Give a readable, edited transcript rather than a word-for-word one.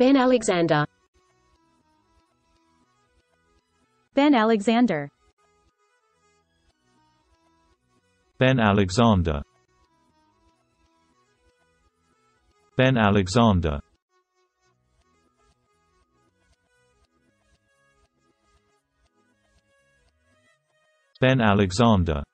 Ben Alexander. Ben Alexander. Ben Alexander. Ben Alexander. Ben Alexander.